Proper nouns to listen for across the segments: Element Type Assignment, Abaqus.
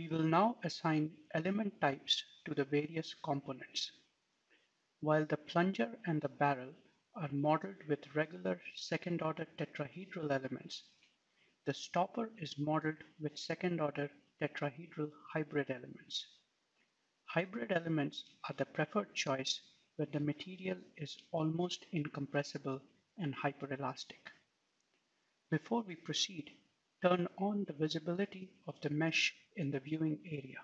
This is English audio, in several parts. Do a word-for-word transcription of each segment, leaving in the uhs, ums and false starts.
we will now assign element types to the various components. While the plunger and the barrel are modeled with regular second-order tetrahedral elements, the stopper is modeled with second-order tetrahedral hybrid elements. Hybrid elements are the preferred choice where the material is almost incompressible and hyperelastic. Before we proceed, turn on the visibility of the mesh in the viewing area.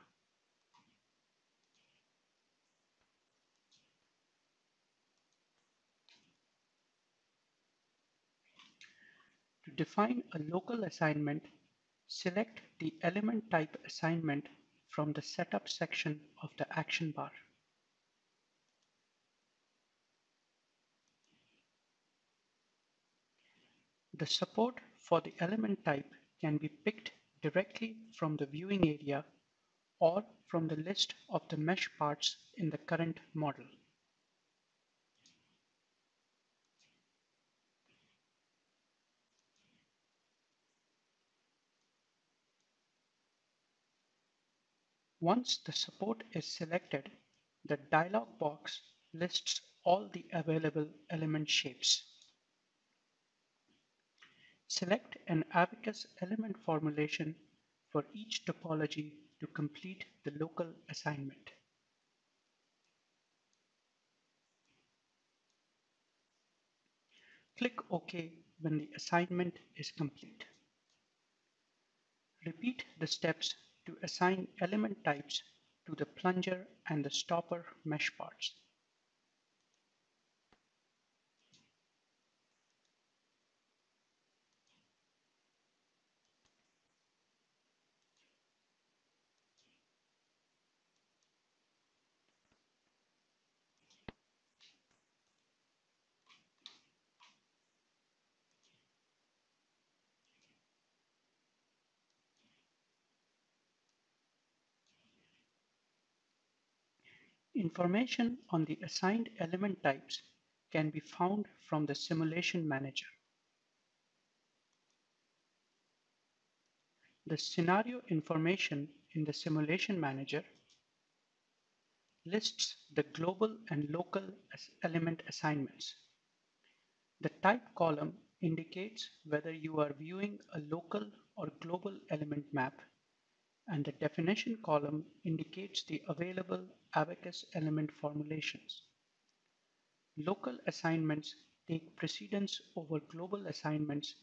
To define a local assignment, select the Element Type Assignment from the Setup section of the action bar. The support for the element type can be picked directly from the viewing area or from the list of the mesh parts in the current model. Once the support is selected, the dialog box lists all the available element shapes. Select an Abaqus element formulation for each topology to complete the local assignment. Click OK when the assignment is complete. Repeat the steps to assign element types to the plunger and the stopper mesh parts. Information on the assigned element types can be found from the Simulation Manager. The scenario information in the Simulation Manager lists the global and local element assignments. The type column indicates whether you are viewing a local or global element map, and the definition column indicates the available Abaqus element formulations. Local assignments take precedence over global assignments,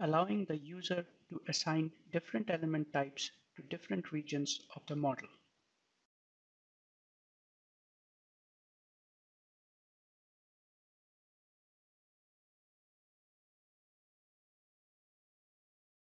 allowing the user to assign different element types to different regions of the model.